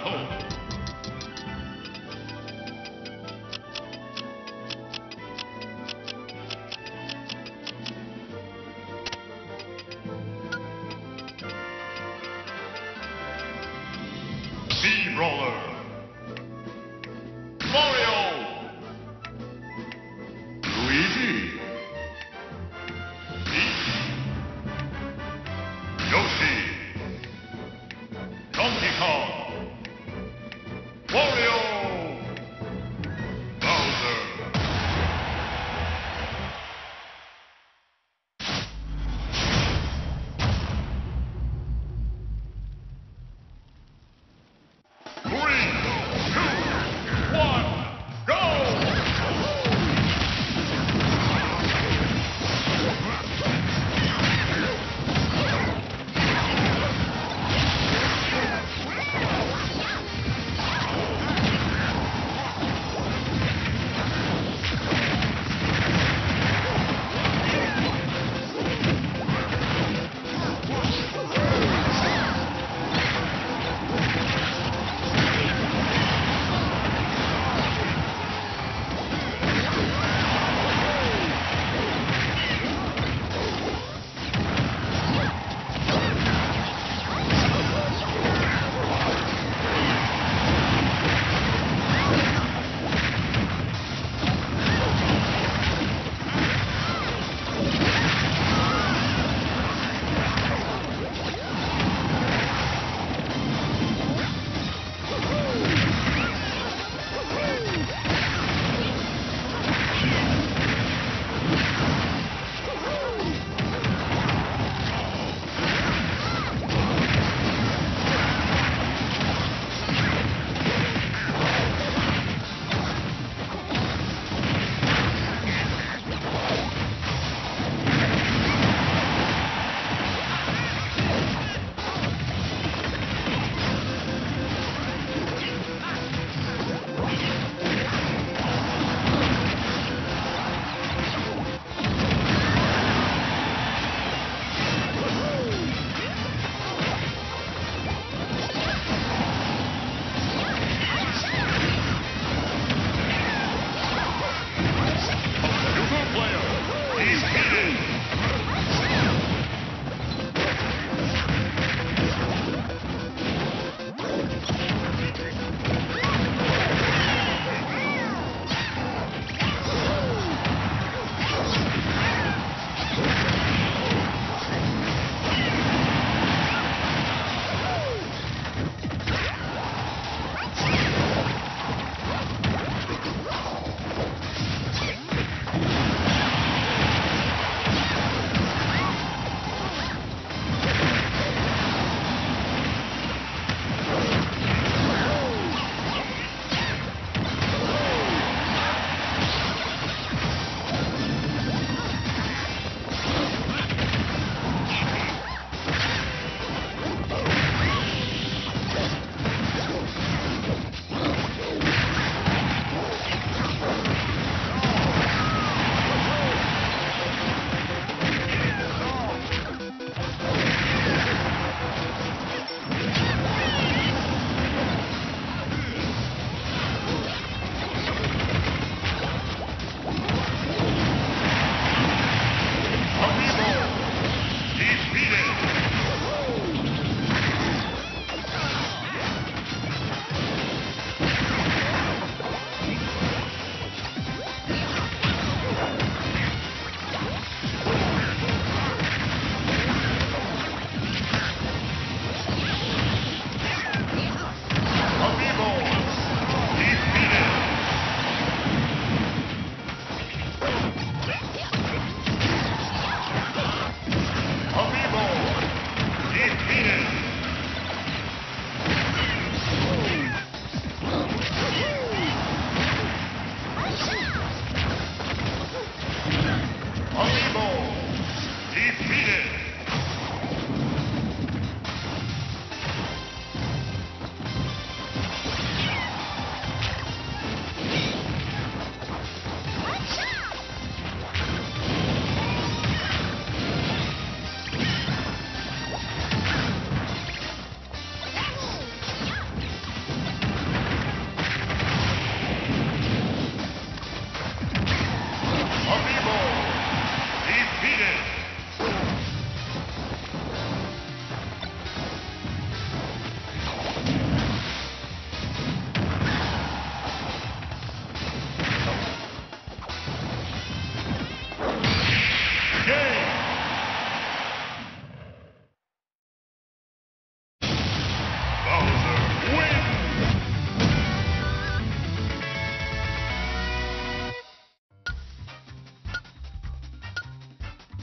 home. Steamroller.